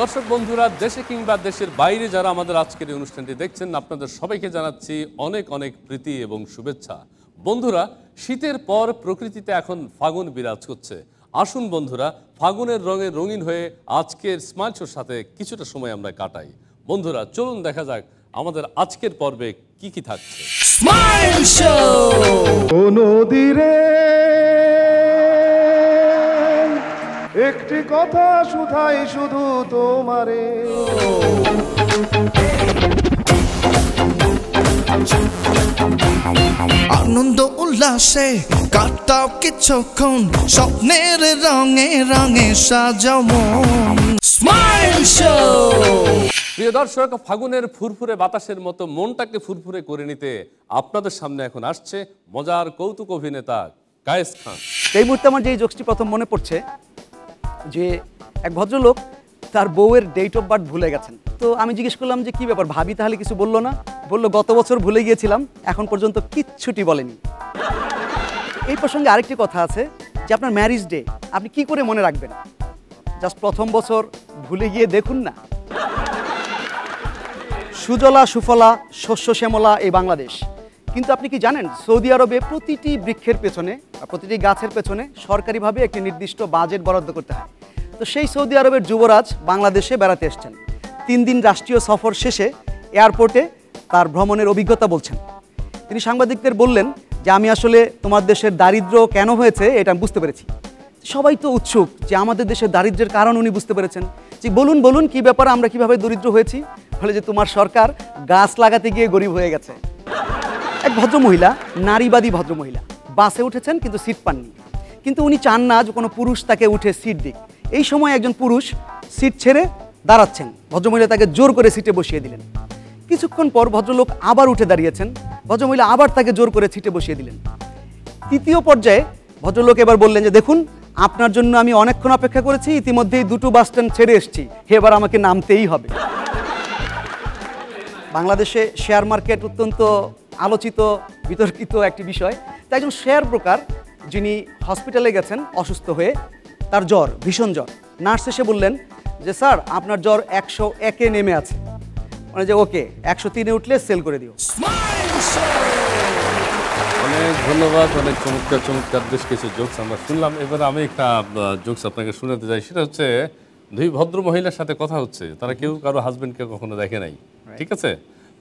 দর্শক বন্ধুরা, দেশে কিংবা দেশের বাইরে যারা আমাদের আজকের এই অনুষ্ঠানটি দেখছেন, আপনাদের সবাইকে জানাচ্ছি অনেক অনেক প্রীতি এবং শুভেচ্ছা। বন্ধুরা, শীতের পর প্রকৃতিতে এখন ফাগুন বিরাজ করছে। আসুন বন্ধুরা, ফাগুনের রঙে রঙিন হয়ে আজকের স্মাইল শোর সাথে কিছুটা সময় আমরা কাটাই। বন্ধুরা, চলুন দেখা যাক আমাদের আজকের পর্বে কি কি থাকছে। Smile show. ও নদী রে, একটি কথা শুধাই শুধু তোমারে। আনন্দ উল্লাসে কাটাও কিছুক্ষণ, স্বপ্নের রঙে রঙে সাজাও মন। Smile show. প্রিয় দর্শক, ফাগুনের ফুরফুরে বাতাসের মতো মনটাকে ফুরফুরে করে নিতে আপনাদের সামনে এখন আসছে মজার কৌতুক অভিনেতা কায়েস খান। এই মুহূর্তে আমার যে জোকসটি প্রথম মনে পড়ছে, যে এক ভদ্রলোক তার বউয়ের ডেট অফ বার্থ ভুলে গেছেন। তো আমি জিজ্ঞেস করলাম যে কি ব্যাপার ভাবি, তাহলে কিছু বললো না? বললো গত বছর ভুলে গিয়েছিলাম, এখন পর্যন্ত কিচ্ছুটি বলেনি। এই প্রসঙ্গে আরেকটি কথা আছে, যে আপনার ম্যারিজ ডে আপনি কি করে মনে রাখবেন? জাস্ট প্রথম বছর ভুলে গিয়ে দেখুন না। সুজলা সুফলা শস্য শ্যামলা এই বাংলাদেশ, কিন্তু আপনি কি জানেন সৌদি আরবে প্রতিটি বৃক্ষের পেছনে, প্রতিটি গাছের পেছনে সরকারিভাবে একটি নির্দিষ্ট বাজেট বরাদ্দ করতে হয়? তো সেই সৌদি আরবের যুবরাজ বাংলাদেশে বেড়াতে এসছেন। 3 দিন রাষ্ট্রীয় সফর শেষে এয়ারপোর্টে তার ভ্রমণের অভিজ্ঞতা বলছেন। তিনি সাংবাদিকদের বললেন যে আমি আসলে তোমার দেশের দারিদ্র কেন হয়েছে এটা আমি বুঝতে পেরেছি। সবাই তো উৎসুক যে আমাদের দেশের দারিদ্রের কারণ উনি বুঝতে পেরেছেন, যে বলুন বলুন কি ব্যাপার, আমরা কীভাবে দরিদ্র হয়েছি? বলে যে তোমার সরকার গাছ লাগাতে গিয়ে গরিব হয়ে গেছে। এক ভদ্রমহিলা, নারীবাদী ভদ্রমহিলা, বাসে উঠেছেন কিন্তু সিট পাননি। কিন্তু উনি চান না যে কোনো পুরুষ তাকে উঠে সিট দিক। এই সময় একজন পুরুষ সিট ছেড়ে দাঁড়াচ্ছেন, ভদ্রমহিলা তাকে জোর করে সিটে বসিয়ে দিলেন। কিছুক্ষণ পর ভদ্রলোক আবার উঠে দাঁড়িয়েছেন, ভদ্রমহিলা আবার তাকে জোর করে সিটে বসিয়ে দিলেন। তৃতীয় পর্যায়ে ভদ্রলোক এবার বললেন যে দেখুন, আপনার জন্য আমি অনেকক্ষণ অপেক্ষা করেছি, ইতিমধ্যেই 2 বাস স্ট্যান্ড ছেড়ে এসেছি, এবার আমাকে নামতেই হবে। বাংলাদেশে শেয়ার মার্কেট অত্যন্ত আলোচিত বিতর্কিত একটি বিষয়। তাই একজন শেয়ার ব্রোকার যিনি হসপিটালে গেছেন অসুস্থ হয়ে, তার জ্বর, ভীষণ জ্বর। নার্স এসে বললেন যে স্যার আপনার জ্বর 101-এ নেমে আছে, মানে যে ওকে 103-এ উঠলে সেল করে দিও। অনেক ধন্যবাদ, অনেক চমৎকার চমৎকার বেশ কিছু জোকস আমরা শুনলাম। এবার আমি একটা জোকস আপনাকে শোনাতে চাই। সেটা হচ্ছে, 2 ভদ্র মহিলার সাথে কথা হচ্ছে, তারা কেউ কারো হাজবেন্ডকে কখনো দেখে নাই, ঠিক আছে?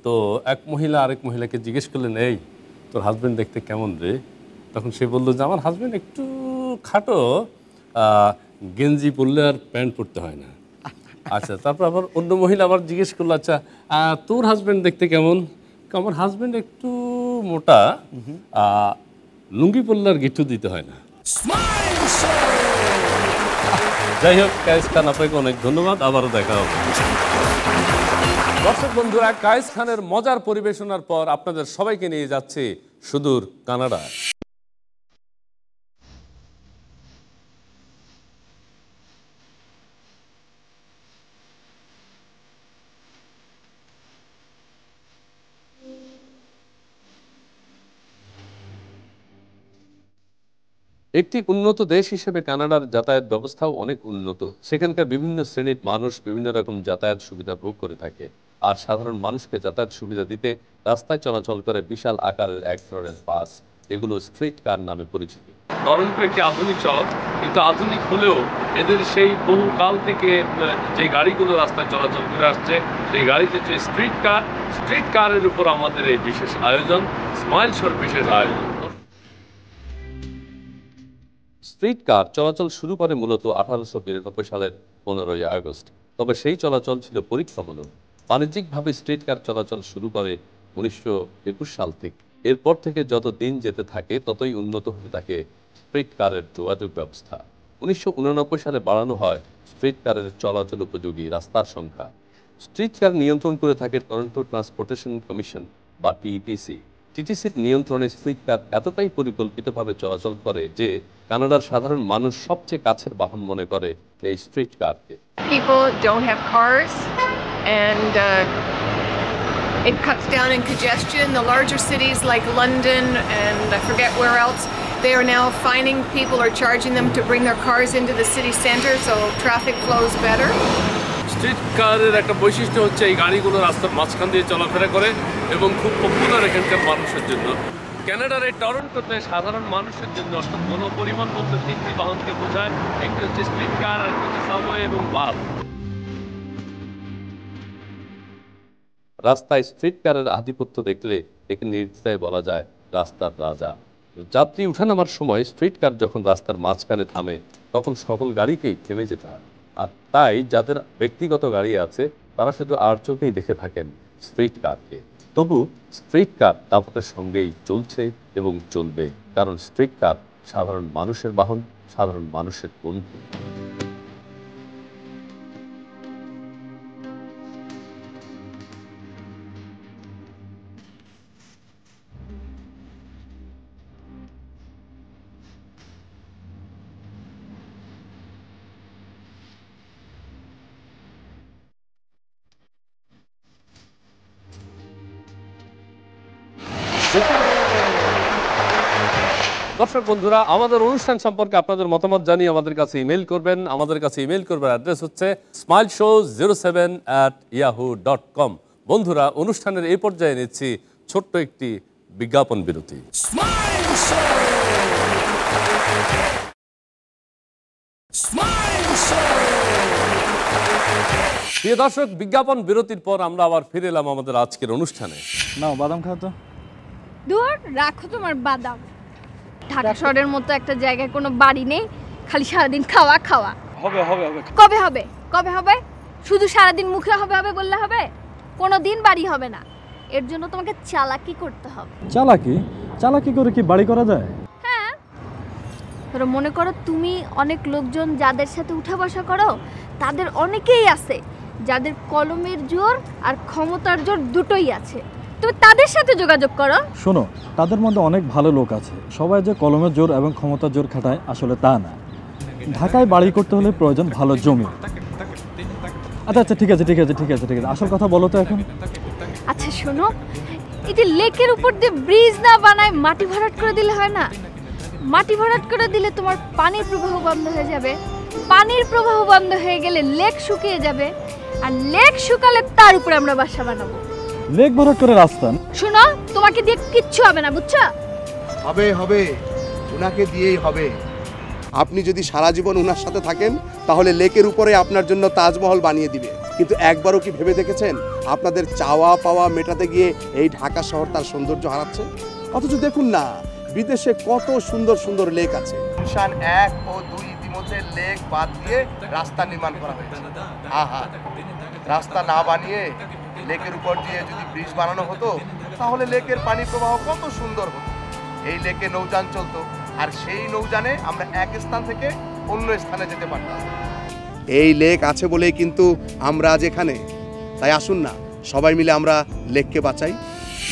তো এক মহিলা আরেক মহিলাকে জিজ্ঞেস করলেন, এই তোর হাজবেন্ড দেখতে কেমন রে? তখন সে বললো যে আমার হাজবেন্ড একটু খাটো, গেঞ্জি পরলে আর প্যান্ট পরতে হয় না। আচ্ছা, তারপর আবার অন্য মহিলা আবার জিজ্ঞেস করলো, আচ্ছা তোর হাজবেন্ড দেখতে কেমন? আমার হাজবেন্ড একটু মোটা, লুঙ্গি পরলে আর গিট্টু দিতে হয় না। যাই হোক, কায়েস খান আপনাকে অনেক ধন্যবাদ, আবারও দেখা হবে। দর্শক বন্ধুরা, কায়েস খানের মজার পরিবেশনার পর আপনাদের সবাইকে নিয়ে যাচ্ছে সুদূর কানাডা। একটি উন্নত দেশ হিসেবে কানাডার যাতায়াত ব্যবস্থাও অনেক উন্নত। সেখানকার বিভিন্ন শ্রেণীর মানুষ বিভিন্ন রকম যাতায়াত সুবিধা ভোগ করে থাকে। আর সাধারণ মানুষকে যাতায়াত সুবিধা দিতে রাস্তায় চলাচল করে বিশাল আকারের এক ধরনের বাস, এগুলো স্ট্রিট কার নামে পরিচিত। টরন্টো একটি আধুনিক শহর, কিন্তু আধুনিক হলেও এদের সেই বহুকাল থেকে যে গাড়িগুলো রাস্তায় চলাচল করে আসছে, সেই গাড়িতে যে স্ট্রিট কার, স্ট্রিট কারের উপর আমাদের এই বিশেষ আয়োজন, স্মাইল শোর বিশেষ আয়োজন। স্ট্রিট কার চলাচল শুরু করে মূলত 1892 সালের 15ই আগস্ট। তবে সেই চলাচল ছিল পরীক্ষামূলক। বাণিজ্যিকভাবে স্ট্রিট কার চলাচল শুরু করে 1921 সাল থেকে। এরপর থেকে যত দিন যেতে থাকে ততই উন্নত হতে থাকে স্ট্রিট কারের যোগাযোগ ব্যবস্থা। 1989 সালে বাড়ানো হয় স্ট্রিট কারের চলাচল উপযোগী রাস্তার সংখ্যা। স্ট্রিট কার নিয়ন্ত্রণ করে থাকে টরন্টো ট্রান্সপোর্টেশন কমিশন বা TTC। TTCর নিয়ন্ত্রণে স্ট্রিট কার এতটাই পরিকল্পিতভাবে চলাচল করে যে কানাডার সাধারণ মানুষ সবচেয়ে কাছের বাহন মনে করে এই স্ট্রিট কারকে। People don't have cars and it cuts down on congestion. The larger cities like London and I forget where else, they are now fining people or charging them to bring their cars into the city center so traffic flows better. Street কারের একটা বৈশিষ্ট্য হচ্ছে এই গাড়িগুলো রাস্তার মাঝখান দিয়ে চলাফেরা করে এবং খুব পপুলার এখানকার মানুষের জন্য। ক্যানাডার এই টরন্টোতে সাধারণ মানুষের জন্য অর্থাৎ গণপরিবহন বলতে তিনটি বাহনকে বোঝায়, একটি হচ্ছে স্ট্রিট কার, আর একটি সাবওয়ে এবং বাস। রাস্তায় স্ট্রিট কারের আধিপত্য দেখলে একে নির্দ্বিধায় বলা যায় রাস্তার রাজা। যাত্রী উঠানামার সময় স্ট্রিট কার যখন রাস্তার মাঝখানে থামে তখন সকল গাড়িকেই থেমে যেতে হয়, আর তাই যাদের ব্যক্তিগত গাড়ি আছে তারা শুধু আর চোখেই দেখে থাকেন স্ট্রিট কারকে। তবু স্ট্রিট কার তাপতের সঙ্গেই চলছে এবং চলবে, কারণ স্ট্রিট কার সাধারণ মানুষের বাহন, সাধারণ মানুষের বন্ধু। দর্শক বন্ধুরা, আমাদের অনুষ্ঠান সম্পর্কে আপনাদের মতামত জানিয়ে আমাদের কাছে ইমেল করবেন। অ্যাড্রেস হচ্ছে smileshow07@yahoo.com। বন্ধুরা, অনুষ্ঠানের এই পর্যায়ে নিচ্ছি ছোট্ট একটি বিজ্ঞাপন বিরতি। প্রিয় দর্শক, বিজ্ঞাপন বিরতির পর আমরা আবার ফিরে এলাম আমাদের আজকের অনুষ্ঠানে। নাও বাদাম খাও তো। দূর রাখো তোমার বাদাম। ঢাকা শহরের মতো একটা জায়গায় কোনো বাড়ি নেই, খালি সারাদিন খাওয়া খাওয়া। হবে হবে হবে, কবে হবে কবে হবে? শুধু সারাদিন মুখে হবে হবে বললে হবে? কোনো দিন বাড়ি হবে না। এর জন্য তোমাকে চালাকি করতে হবে। চালাকি? চালাকি করে কি বাড়ি করা যায়? হ্যাঁ, ধরো মনে করো তুমি অনেক লোকজন যাদের সাথে উঠা বসা করো, তাদের অনেকেই আছে যাদের কলমের জোর আর ক্ষমতার জোর দুটোই আছে। তুমি তাদের সাথে যোগাযোগ করো। শোনো, তাদের মধ্যে অনেক ভালো লোক আছে। সবাই যে কলমের জোর এবং ক্ষমতার জোর খাটায় আসলে তা না। ঢাকায় বাড়ি করতে হলে প্রয়োজন ভালো জমি। আচ্ছা আচ্ছা, ঠিক আছে, আসল কথা বলো তো এখন। আচ্ছা শোনো, এই যে লেকের উপর দিয়ে ব্রিজ না বানায় মাটি ভরাট করে দিলে হয় না? মাটি ভরাট করে দিলে তোমার পানির প্রবাহ বন্ধ হয়ে যাবে, পানির প্রবাহ বন্ধ হয়ে গেলে লেক শুকিয়ে যাবে, আর লেক শুকালে তার উপরে আমরা বাসা বানাবো। লেক ভরাট করে রাস্তা? শোনো, তোমাকে দিয়ে কিচ্ছু হবে না, বুঝছো? হবে হবে, উনাকে দিয়েই হবে। আপনি যদি সারা জীবন উনার সাথে থাকেন তাহলে লেকের উপরে আপনার জন্য তাজমহল বানিয়ে দিবে। কিন্তু একবারও কি ভেবে দেখেছেন আপনাদের চাওয়া পাওয়া মেটাতে গিয়ে এই ঢাকা শহর তার সৌন্দর্য হারাচ্ছে? অথচ দেখুন না, বিদেশে কত সুন্দর সুন্দর লেক আছে। শান 1 ও 2 ইতিমধ্যে লেক বাদ দিয়ে রাস্তা নির্মাণ করা হয়েছে। আহা, রাস্তা না বানিয়ে লেকের উপর দিয়ে যদি ব্রিজ বানানো হতো তাহলে লেকের পানি প্রবাহ কত সুন্দর হতো। এই লেকে নৌযান চলতো, আর সেই নৌযানে আমরা এক স্থান থেকে অন্য স্থানে যেতে পারতাম। এই লেক আছে বলেই কিন্তু আমরা আজ এখানে। তাই আসুন না, সবাই মিলে আমরা লেককে বাঁচাই।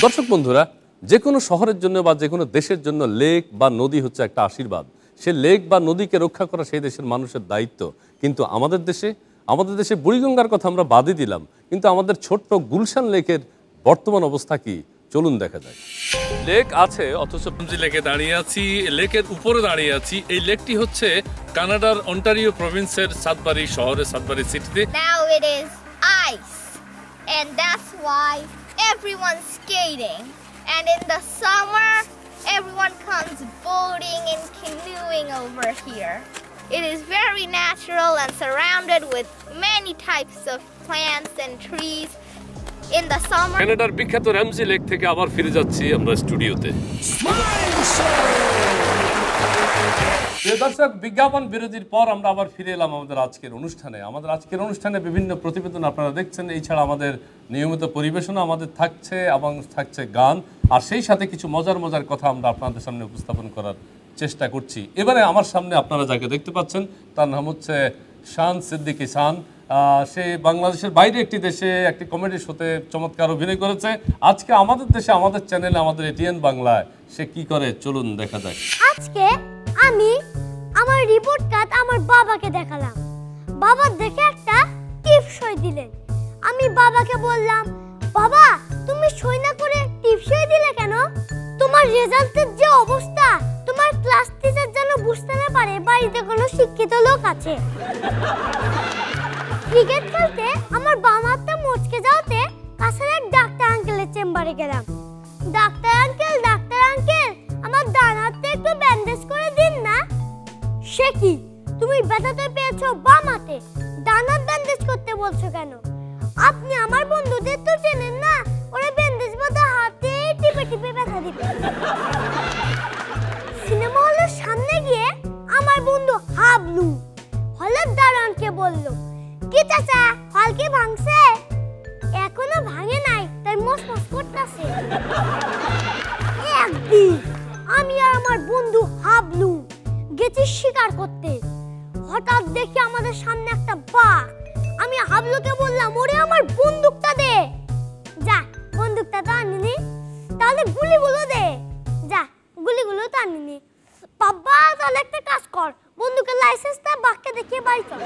দর্শক বন্ধুরা, যে কোনো শহরের জন্য বা যে কোনো দেশের জন্য লেক বা নদী হচ্ছে একটা আশীর্বাদ। সে লেক বা নদীকে রক্ষা করা সেই দেশের মানুষের দায়িত্ব। কিন্তু আমাদের দেশে বুড়িগঙ্গার কথা আমরা বাদই দিলাম, কিন্তু আমাদের ছোট্ট গুলশান লেকের বর্তমান অবস্থা কি, চলুন দেখা যায়। লেক আছে, অথচ লেকে দাঁড়িয়ে আছি, লেকের উপরে দাঁড়িয়ে আছি। এই লেকটি হচ্ছে কানাডার অন্টারিও প্রভিন্সের সাতবারি শহরে, সাতবারি সিটিতে। Now it is ice, and that's why everyone's skating. And in the summer, everyone comes boating and canoeing over here. It is very natural and surrounded with many types of plants and trees. In the summer, Canada's বিখ্যাত Ramji lake থেকে আবার ফিরে যাচ্ছি আমরা স্টুডিওতে। প্রিয় দর্শক, বিজ্ঞাপন বিরতির পর আমরা আবার ফিরে এলাম আমাদের আজকের অনুষ্ঠানে। আমাদের আজকের অনুষ্ঠানে বিভিন্ন প্রতিবেদন আপনারা দেখছেন। এছাড়া আমাদের নিয়মিত পরিবেশনা আমাদের থাকছে এবং থাকছে গান, আর সেই সাথে কিছু মজার মজার কথা আমরা আপনাদের সামনে উপস্থাপন করার চেষ্টা করছি। এবারে আমার সামনে আপনারা যাকে দেখতে পাচ্ছেন তার নাম হচ্ছে শান সিদ্দিকি শান। সে বাংলাদেশের বাইরে একটি দেশে একটি কমেডি শোতে চমৎকার অভিনয় করেছে। আজকে আমাদের দেশে, আমাদের চ্যানেলে, আমাদের এটিএন বাংলায় সে কি করে, চলুন দেখা যাক। আজকে আমি আমার রিপোর্ট কার্ড আমার বাবাকে দেখালাম। বাবা দেখে একটা টিপসই দিলেন। আমি বাবাকে বললাম, বাবা তুমি সই না করে টিপসই দিলে কেন? তোমার রেজাল্টের যে অবস্থা, তোমার ক্লাস টিচার যেন বুঝতে না পারে বাড়িতে কোনো শিক্ষিত লোক আছে। ক্রিকেট খেলতে আমার বাম হাতটা মুচকে যাওয়াতে কাছের এক ডাক্তার আঙ্কেলের চেম্বারে গেলাম। ডাক্তার আঙ্কেল আমার ডান হাতটা একটু ব্যান্ডেজ করে দিন না। সে কি, তুমি ব্যথা তো পেয়েছো বাম হাতে, ডান হাত ব্যান্ডেজ করতে বলছো কেন? আপনি আমার বন্ধুদের তো চেনেন না, ওরা ব্যান্ডেজ বাঁধা হাতে টিপে টিপে ব্যথা দিবে। সিনেমা হলের সামনে গিয়ে আমার বন্ধু হাবলু হলের দারোয়ানকে বলল, কি চাচা হল কি ভাঙছে? এখনো ভাঙে নাই, তাই মশমশ করতেছে। একদিন আমি আর আমার বন্ধু হাবলু গেছি শিকার করতে, হঠাৎ দেখি আমাদের সামনে একটা বাঘ। আমি হাবলুকে বললাম, ওরে আমার বন্দুকটা দে। যা, বন্দুকটা তো আনিনি, তাহলে গুলিগুলো দে। যা, গুলিগুলো তো আনিনি। বাবা, তাহলে একটা কাজ কর, বন্দুকের লাইসেন্সটা বাঘকে দেখিয়ে বাড়ি চল।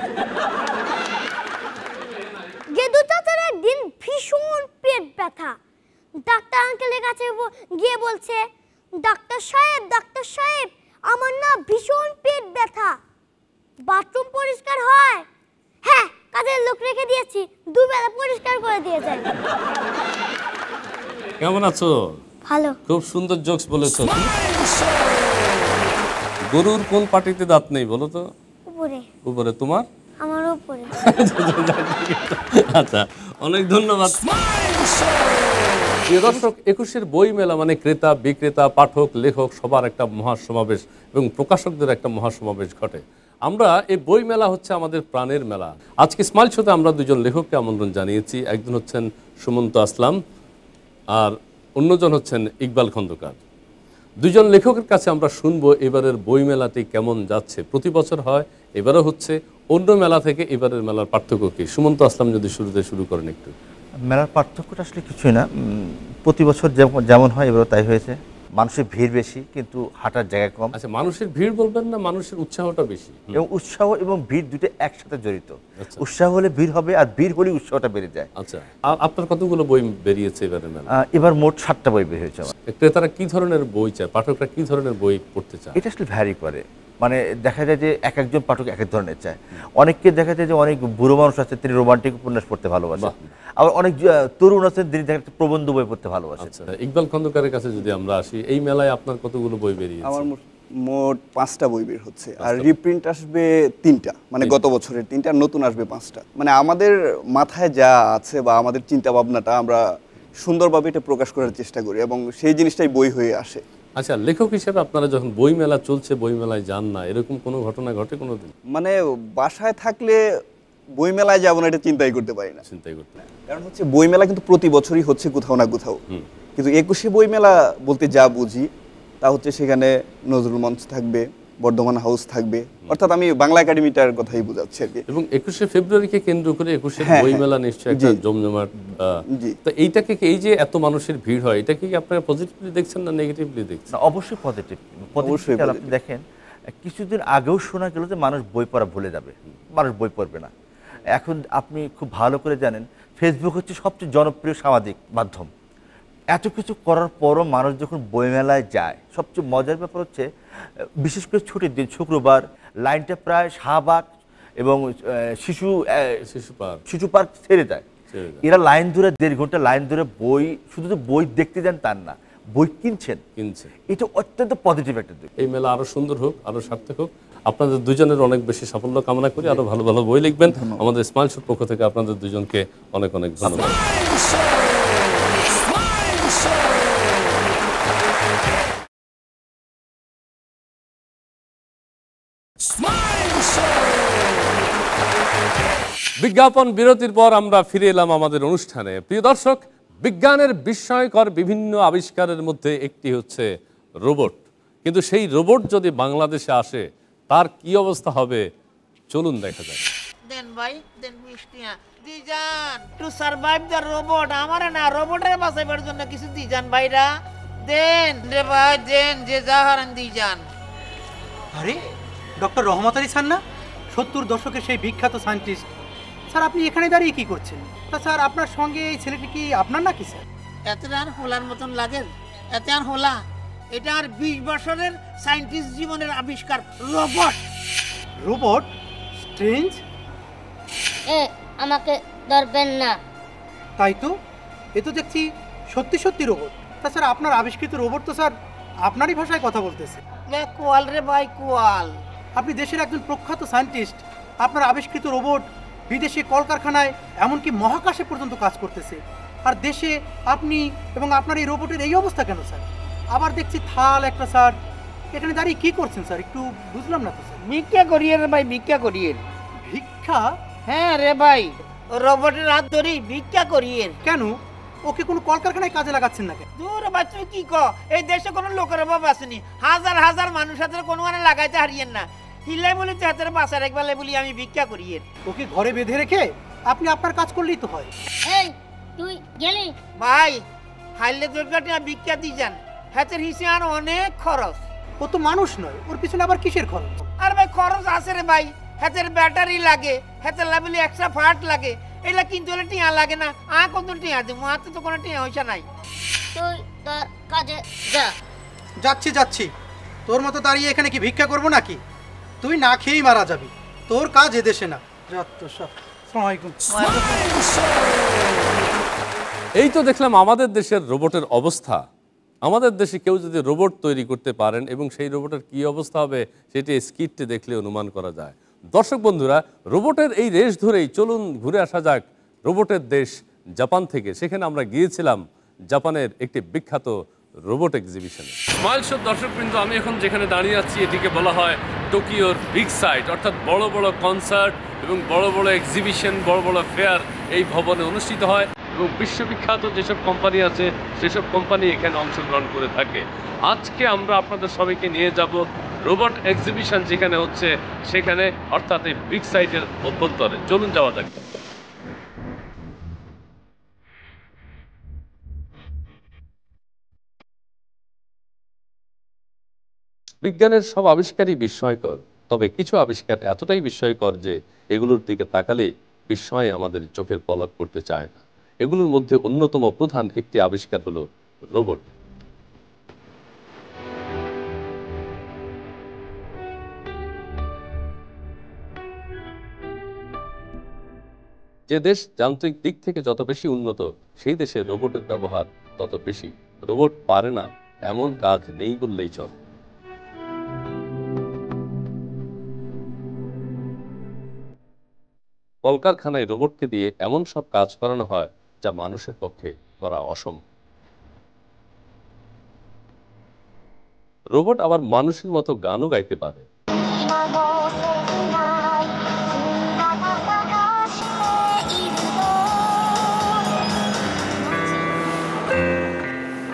গেদু চাচার একদিন ভীষণ পেট ব্যথা, ডাক্তার আঙ্কেলের কাছে গিয়ে বলছে, ডাক্তার সাহেব আমার না ভীষণ পেট ব্যথা, বাথরুম পরিষ্কার হয়? হ্যাঁ, কাজের লোক রেখে দিয়েছি, দুবেলা পরিষ্কার করে দিয়ে যায়। কেমন আছো? ভালো। খুব সুন্দর জোকস বলেছো। গরুর কোন পাটিতে দাঁত নেই বলো তো? উপরে। উপরে? তোমার? আমার উপরে। আচ্ছা, অনেক ধন্যবাদ। প্রিয় দর্শক, 21-এর বই মেলা মানে ক্রেতা বিক্রেতা পাঠক লেখক সবার একটা মহাসমাবেশ এবং প্রকাশকদের একটা মহাসমাবেশ ঘটে। আমরা এই বই মেলা হচ্ছে আমাদের প্রাণের মেলা। আজকে স্মাইল শোতে আমরা দুজন লেখককে আমন্ত্রণ জানিয়েছি। একজন হচ্ছেন সুমন আসলাম আর অন্যজন হচ্ছেন ইকবাল খন্দকার। দুজন লেখকের কাছে আমরা শুনব এবারের বই মেলাটি কেমন যাচ্ছে। প্রতি বছর হয়, এবারও হচ্ছে। অন্য মেলা থেকে এবারের মেলার পার্থক্য কি? সুমন আসলাম যদি শুরু করেন একটু। মেলার পার্থক্যটা আসলে কিছুই না, প্রতি বছর যেমন হয় এবারও তাই হয়েছে। মানুষের ভিড় বেশি, কিন্তু হাঁটার জায়গা কম। আচ্ছা, মানুষের ভিড় বলবেন না, মানুষের উৎসাহটা বেশি। এবং উৎসাহ এবং ভিড় দুটো একসাথে জড়িত। উৎসাহ হলে ভিড় হবে, আর ভিড় হলে উৎসাহটা বেড়ে যায়। আচ্ছা, আপনার কতগুলো বই বেরিয়েছে এবারে? এবার মোট 7টা বই বের হয়েছে। ক্রেতারা কি ধরনের বই চায়, পাঠকরা কি ধরনের বই পড়তে চায়? এটা আসলে ভ্যারি করে, মানে দেখা যায় যে এক একজন পাঠক এক এক ধরনের চায়। অনেককে দেখা যায় যে অনেক বুড়ো মানুষ আছে, তিনি রোমান্টিক উপন্যাস পড়তে ভালোবাসে। আবার অনেক তরুণ আছেন, তিনি দেখা যাচ্ছে প্রবন্ধ বই পড়তে ভালোবাসেন। ইকবাল খন্দকারের কাছে যদি আমরা আসি, এই মেলায় আপনার কতগুলো বই বেরিয়েছে? আমার মোট 5টা বই বের হচ্ছে, আর রিপ্রিন্ট আসবে 3টা, মানে গত বছরের 3টা, নতুন আসবে 5টা। মানে আমাদের মাথায় যা আছে বা আমাদের চিন্তা ভাবনাটা আমরা সুন্দরভাবে এটা প্রকাশ করার চেষ্টা করি, এবং সেই জিনিসটাই বই হয়ে আসে। আচ্ছা, লেখক হিসেবে আপনারা যখন বই মেলা চলছে বই মেলায় যান না, এরকম কোনো ঘটনা ঘটে কোনোদিন? মানে বাসায় থাকলে বই মেলায় যাবো না এটা চিন্তাই করতে পারি না। চিন্তাই করতে না, কারণ হচ্ছে বই মেলা কিন্তু প্রতি বছরই হচ্ছে কোথাও না কোথাও। কিন্তু 21-এ বই মেলা বলতে যা বুঝি তা হচ্ছে সেখানে নজরুল মঞ্চ থাকবে, বর্ধমান হাউস থাকবে, অর্থাৎ আমি বাংলা একাডেমিটার কথাই বোঝাচ্ছি আর কি। এবং 21শে ফেব্রুয়ারিকে কেন্দ্র করে 21শে বই মেলা নিশ্চয়ই একটা জমজমাট। তো এইটাকে, এই যে এত মানুষের ভিড় হয়, এটাকে কি আপনারা পজিটিভলি দেখছেন না নেগেটিভলি দেখছেন? অবশ্যই পজিটিভ। অবশ্যই আপনি দেখেন, কিছুদিন আগেও শোনা গেল যে মানুষ বই পড়া ভুলে যাবে, মানুষ বই পড়বে না। এখন আপনি খুব ভালো করে জানেন, ফেসবুক হচ্ছে সবচেয়ে জনপ্রিয় সামাজিক মাধ্যম। এত কিছু করার পরও মানুষ যখন বইমেলায় যায়, সবচেয়ে মজার ব্যাপার হচ্ছে বিশেষ করে ছুটির দিন শুক্রবার লাইনটা প্রায় শাহবাগ এবং শিশু পার্ক ছেড়ে যায়। এরা লাইন ধরে 1.5 ঘন্টা লাইন ধরে বই, শুধু তো বই দেখতে যান তার না, বই কিনছেন। এটা অত্যন্ত পজিটিভ একটা দিক। এই মেলা আরো সুন্দর হোক, আরো সার্থক হোক। আপনাদের দুজনের অনেক বেশি সাফল্য কামনা করি, আরো ভালো ভালো বই লিখবেন। আমাদের স্মাইল শোর পক্ষ থেকে আপনাদের দুজনকে অনেক অনেক ধন্যবাদ। বিজ্ঞাপন বিরতির পর আমরা ফিরে এলাম আমাদের অনুষ্ঠানে। প্রিয় দর্শক, বিজ্ঞানের বিস্ময়কর বিভিন্ন আবিষ্কারের মধ্যে একটি হচ্ছে রোবট। কিন্তু সেই রোবট যদি বাংলাদেশে আসে তার কি অবস্থা হবে, চলুন দেখা যাক। আরে, ডক্টর রহমত আলী স্যার না? 70-এর দশকের সেই বিখ্যাত সায়েন্টিস্ট। স্যার, আপনি এখানে দাঁড়িয়ে কি করছেন? তা স্যার, আপনার সঙ্গে এই ছেলেটি কি আপনার নাকি স্যার? এত আর হোলার মতন লাগে, এত আর হোলা। এটা আর 20 বছরের সায়েন্টিস্ট জীবনের আবিষ্কার, রোবট। Robot strange. আমাকে ধরবেন না। তাই তো, এ তো দেখছি সত্যি সত্যি রোবট। তাছাড়া আপনার আবিষ্কৃত রোবট তো স্যার আপনারই ভাষায় কথা বলতেছে। কোয়াল রে ভাই কোয়াল। আপনি দেশের একজন প্রখ্যাত সায়েন্টিস্ট, আপনার আবিষ্কৃত রোবট বিদেশি কলকারখানায় এমনকি মহাকাশে পর্যন্ত কাজ করতেছে, আর দেশে আপনি এবং আপনার এই রোবটের এই অবস্থা কেন স্যার? আবার দেখছি থাল একটা স্যার এখানে দাঁড়িয়ে কী করছেন স্যার, একটু বুঝলাম না তো স্যার। ভিক্ষা করিয়ে রে ভাই, ভিক্ষা করিয়ে। ভিক্ষা? হ্যাঁ রে ভাই, রোবটের হাত ধরি ভিক্ষা করিয়ে। কেন ওকে কোনো কলকারখানায় কাজে লাগাচ্ছেন না কেন? দূর ভাই তুই কি ক, এই দেশে কোনো লোকের অভাব আসেনি, হাজার হাজার মানুষ হাতের কোনো মানে লাগাইতে হারিয়েন না, হিলাই বলে হাতের বাসা রাখবালে বলি আমি ভিক্ষা করিয়ে। ওকে ঘরে বেঁধে রেখে আপনি আপনার কাজ করলেই তো হয়। এই তুই গেলি ভাই, হাইলে দরকারটা ভিক্ষা দি যান, হাতের হিসে আর অনেক খরচ। ও তো মানুষ নয়, ওর পিছনে আবার কিসের খরচ? আর ভাই খরচ আছে রে ভাই, হাতের ব্যাটারি লাগে, হাতের লাবলি এক্সট্রা পার্ট লাগে, এলা কিন্তু হলে টিয়া লাগে না। আ কত টিয়া দেবো, হাতে তো কোনো টিয়া হইসা নাই। তুই তোর কাজে যা। যাচ্ছি যাচ্ছি, তোর মতো দাঁড়িয়ে এখানে কি ভিক্ষা করবো নাকি? তুই না খেয়েই মারা যাবি, তোর কাজ এদেশে না। এই তো দেখলাম আমাদের দেশের রোবটের অবস্থা। আমাদের দেশে কেউ যদি রোবট তৈরি করতে পারেন এবং সেই রোবটের কি অবস্থা হবে সেটি স্কিটটি দেখলে অনুমান করা যায়। দর্শক বন্ধুরা, রোবটের এই রেস ধরেই চলুন ঘুরে আসা যাক রোবটের দেশ জাপান থেকে। সেখানে আমরা গিয়েছিলাম জাপানের একটি বিখ্যাত রোবট এক্সিবিশনে। স্মাইল শো দর্শকবৃন্দ, আমি এখন যেখানে দাঁড়িয়ে আছি এটিকে বলা হয় টোকিওর বিগ সাইট, অর্থাৎ বড় বড় কনসার্ট এবং বড় বড় এক্সিবিশন, বড় বড় ফেয়ার এই ভবনে অনুষ্ঠিত হয় এবং বিশ্ববিখ্যাত যেসব কোম্পানি আছে সেসব কোম্পানি এখানে অংশগ্রহণ করে থাকে। আজকে আমরা আপনাদের সবাইকে নিয়ে যাব রোবট এক্সিবিশন যেখানে হচ্ছে সেখানে, অর্থাৎ এই বিগ সাইটের অভ্যন্তরে। চলুন যাওয়া যাক। বিজ্ঞানের সব আবিষ্কারই বিস্ময়কর, তবে কিছু আবিষ্কার এতটাই বিস্ময়কর যে এগুলোর দিকে তাকালে বিস্ময়ে আমাদের চোখের পলক পড়তে চায় না। এগুলোর মধ্যে অন্যতম প্রধান একটি আবিষ্কার হলো রোবট। যে দেশ যান্ত্রিক দিক থেকে যত বেশি উন্নত সেই দেশে রোবটের ব্যবহার তত বেশি। রোবট পারে না এমন কাজ নেই বললেই চলে। কলকারখানায় রোবটকে দিয়ে এমন সব কাজ করানো হয় যা মানুষের পক্ষে করা অসম্ভব। রোবট আবার মানুষের মতো গানও গাইতে পারে।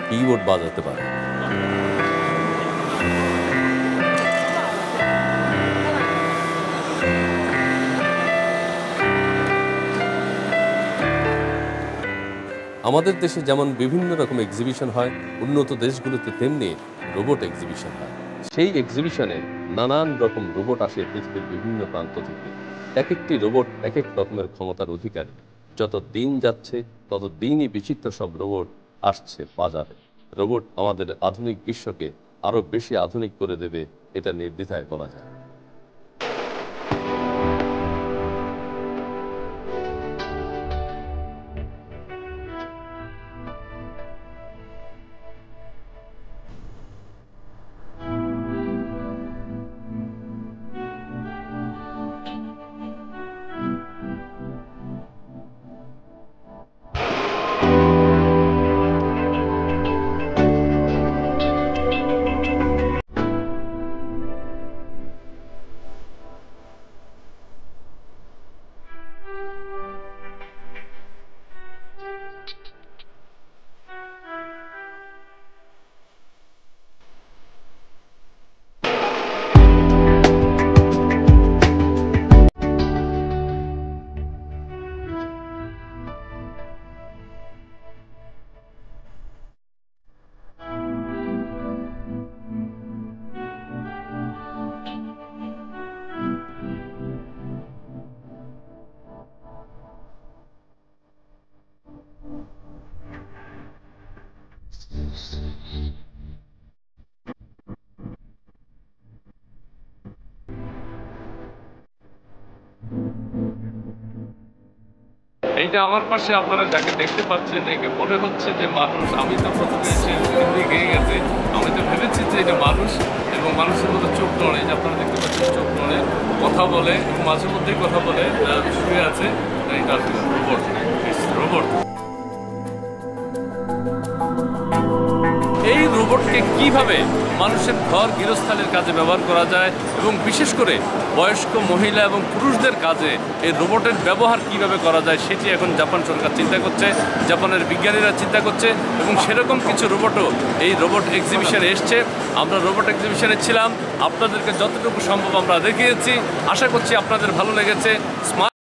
কিবোর্ড বাজাতে পারে। আমাদের দেশে যেমন বিভিন্ন রকম এক্সিবিশন হয়, উন্নত দেশগুলোতে তেমনি রোবট এক্সিবিশন হয়। সেই এক্সিবিশনে নানান রকম রোবট আসে পৃথিবীর বিভিন্ন প্রান্ত থেকে। এক একটি রোবট এক এক রকমের ক্ষমতার অধিকারী। যত দিন যাচ্ছে তত দিনই বিচিত্র সব রোবট আসছে বাজারে। রোবট আমাদের আধুনিক বিশ্বকে আরো বেশি আধুনিক করে দেবে, এটা নির্দ্বিধায় বলা যায়। এই যে আমার পাশে আপনারা যাকে দেখতে পাচ্ছেন, একে মনে হচ্ছে যে মানুষ। আমি তো প্রথমে এসে গিয়ে গেছে, আমি তো ভেবেছি যে এটা মানুষ, এবং মানুষের মধ্যে চোখ নড়ে, যে আপনারা দেখতে পাচ্ছেন চোখ নড়ে, কথা বলে, এবং মাঝে মধ্যেই কথা বলে, শুয়ে আছে, এটা আসলে রোবট। রোবট, এই রোবটকে কীভাবে মানুষের ঘর গৃহস্থালির কাজে ব্যবহার করা যায়, এবং বিশেষ করে বয়স্ক মহিলা এবং পুরুষদের কাজে এই রোবটের ব্যবহার কীভাবে করা যায় সেটি এখন জাপান সরকার চিন্তা করছে, জাপানের বিজ্ঞানীরা চিন্তা করছে, এবং সেরকম কিছু রোবটও এই রোবট এক্সিবিশনে এসছে। আমরা রোবট এক্সিবিশনে ছিলাম, আপনাদেরকে যতটুকু সম্ভব আমরা দেখিয়েছি, আশা করছি আপনাদের ভালো লেগেছে। স্মার্ট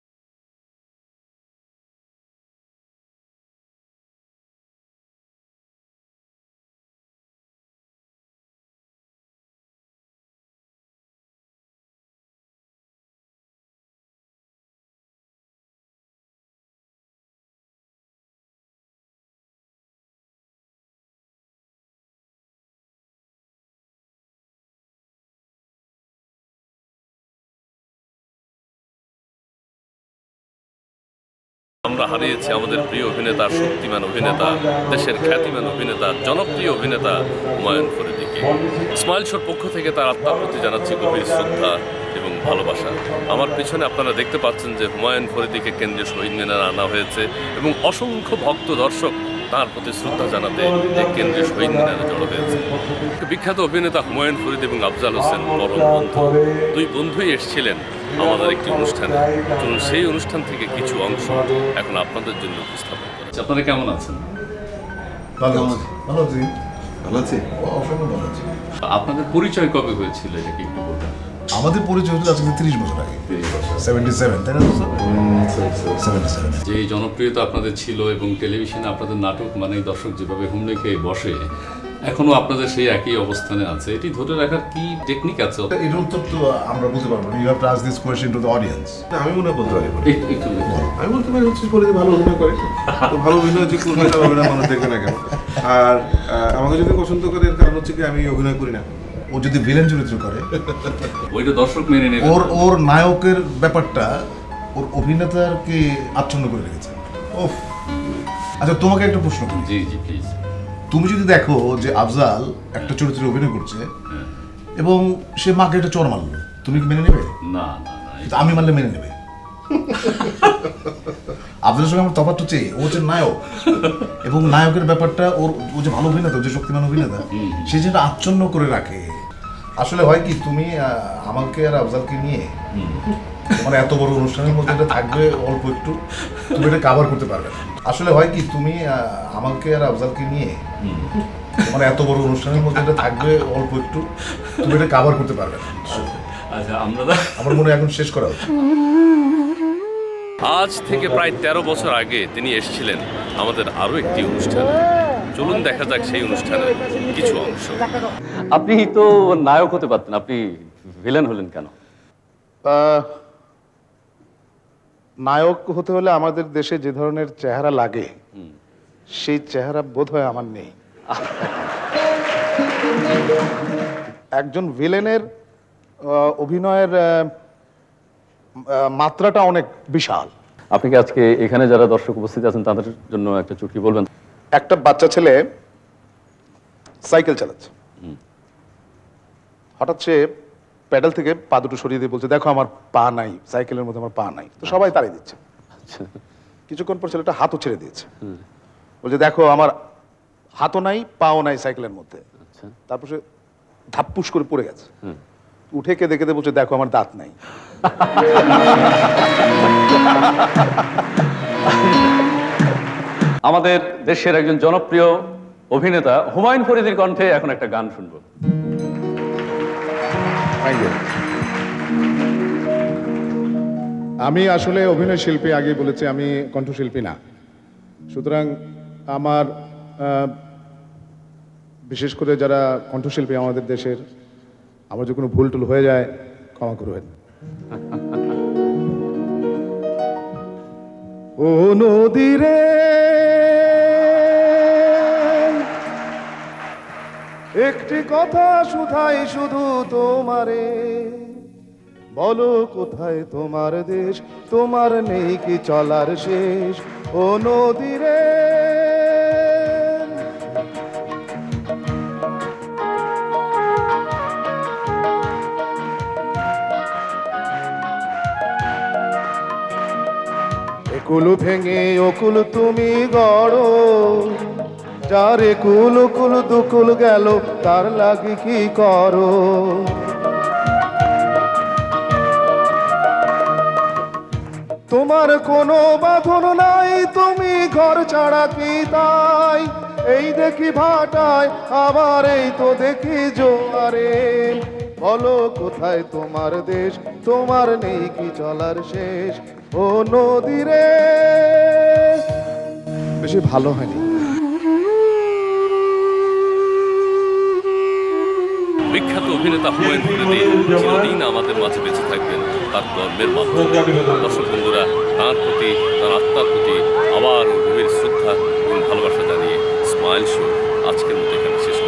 আমরা হারিয়েছি আমাদের প্রিয় অভিনেতা, শক্তিমান অভিনেতা, দেশের খ্যাতিমান অভিনেতা, জনপ্রিয় অভিনেতা হুমায়ুন ফরিদিকে। স্মাইল শোর পক্ষ থেকে তার আত্মার প্রতি জানাচ্ছি গভীর শ্রদ্ধা এবং ভালোবাসা। আমার পিছনে আপনারা দেখতে পাচ্ছেন যে হুমায়ুন ফরিদিকে কেন্দ্রীয় শহীদ মিনারে আনা হয়েছে, এবং অসংখ্য ভক্ত দর্শক তার প্রতি শ্রদ্ধা জানাতে কেন্দ্রীয় শহীদ মিনারে জড়ো হয়েছে। বিখ্যাত অভিনেতা হুমায়ুন ফরিদি এবং আফজাল হোসেন পরম বন্ধু, দুই বন্ধুই এসেছিলেন আমাদের একটি অনুষ্ঠানে। চলুন সেই অনুষ্ঠান থেকে কিছু অংশ এখন আপনাদের জন্য উপস্থাপন করেছি। আপনারা কেমন আছেন? আপনাদের পরিচয় কবে হয়েছিল? আমাদের পরিচয় হয়েছিল আজকে ৩০ বছর আগে, 77, তাই না? যে জনপ্রিয়তা আপনাদের ছিল এবং টেলিভিশনে আপনাদের নাটক মানে দর্শক যেভাবে হুমড়ি খেয়ে বসে, এখনো আপনাদের সেই একই অবস্থানে আছে, এটি ধরে রাখার কি টেকনিক আছে? এর উত্তর তো আমরা বুঝতে পারবো না। You have to ask this question to the audience. আমি মনে বলতে পারি, আমি বলতে পারি হচ্ছে পরে যে ভালো অভিনয় করে, তো ভালো অভিনয় যে কোন ভালো অভিনয় মানুষ দেখবে না কেন। আর আমাকে যদি পছন্দ করে, এর কারণ হচ্ছে কি আমি অভিনয় করি না। ও যদি ভিলেন চরিত্র করে ওইটা দর্শক মেনে নেবে। ওর নায়কের ব্যাপারটা ওর অভিনেতাকে আচ্ছন্ন করে রেখেছে। ওফ, আচ্ছা তোমাকে একটা প্রশ্ন করি। জি জি প্লিজ। তুমি যদি দেখো যে আফজাল একটা চরিত্রে অভিনয় করছে এবং সে মাকে একটা চর মারলো, তুমি কি মেনে নেবে? না না, আমি মারলে মেনে নেবে। আফজালের সঙ্গে আমার তফাৎ হচ্ছে ও যে নায়ক, এবং নায়কের ব্যাপারটা ওর ও যে ভালো অভিনেতা, যে শক্তিমান অভিনেতা, সে যেটা আচ্ছন্ন করে রাখে। আসলে হয় কি, তুমি আমাকে আর আফজালকে নিয়ে মানে এত বড় অনুষ্ঠানের মধ্যে এটা থাকবে অল্প একটু, তুমি এটা কভার করতে পারবে। আসলে হয় কি, তুমি আমাকে আর আফজালকে নিয়ে মানে এত বড় অনুষ্ঠানের মধ্যে এটা থাকবে অল্প একটু, তুমি এটা কভার করতে পারবে। আচ্ছা, আমার মনে হয় এখন শেষ করা উচিত। আজ থেকে প্রায় ১৩ বছর আগে তিনি এসেছিলেন আমাদের আরও একটি অনুষ্ঠানে। চলুন দেখা যাক সেই অনুষ্ঠানের কিছু অংশ। আপনি তো নায়ক হতে পারতেন, আপনি ভিলেন হলেন কেন? নায়ক হতে হলে আমাদের দেশে যে ধরনের চেহারা লাগে, সেই চেহারা বোধহয় আমার নেই। একজন ভিলেনের অভিনয়ের মাত্রাটা অনেক বিশাল। আপনি কি আজকে এখানে যারা দর্শক উপস্থিত আছেন তাদের জন্য একটা চুটকি বলবেন? একটা বাচ্চা ছেলে সাইকেল চালাচ্ছে, হঠাৎ সে প্যাডেল থেকে পা দুটো সরিয়ে দিয়ে বলছে, দেখো আমার পা নাই, সাইকেলের মধ্যে আমার পা নাই। তো সবাই তাড়িয়ে দিচ্ছে। কিছুক্ষণ পর ছেলেটা হাতও ছেড়ে দিয়েছে, বলছে দেখো আমার হাতও নাই, পাও নাই সাইকেলের মধ্যে। তারপর সে ধাপ্পুস করে পড়ে গেছে, উঠে কেঁদে কেঁদে বলছে দেখো আমার দাঁত নাই। আমাদের দেশের একজন জনপ্রিয় অভিনেতা হুমায়ুন ফরিদির কণ্ঠে এখন একটা গান শুনবো। আমি আসলে অভিনয় শিল্পী, আগে বলেছি আমি কণ্ঠশিল্পী না। সুতরাং আমার বিশেষ করে যারা কণ্ঠশিল্পী আমাদের দেশের, আমার যদি কোনো ভুল টুল হয়ে যায় ক্ষমা করবেন। ও নদীরে একটি কথা শুধাই শুধু তোমারে, বলো কোথায় তোমার দেশ, তোমার নেই কি চলার শেষ। ও নদী রে, কুল ভেঙে অকুল তুমি গড়ো, যারে কুল কুল দুকুল গেল তার লাগি কি করো। তোমার কোনো বাঁধন নাই, তুমি ঘর ছাড়া কি তাই। এই দেখি ভাটায় আবার এই তো দেখি জোয়ারে, বলো কোথায় তোমার দেশ, তোমার নেই কি চলার শেষ। ও নদী রে, বেশি ভালো হয়নি। বিখ্যাত অভিনেতা হুমায়ুন ফরিদি চিরদিন আমাদের মাঝে বেঁচে থাকবেন তার কর্মের মাধ্যমে। দর্শক বন্ধুরা, তাঁর প্রতি, তাঁর আত্মার প্রতি আবার গভীর শ্রদ্ধা এবং ভালোবাসা জানিয়ে স্মাইল শো আজকের মতো এখানে শেষ।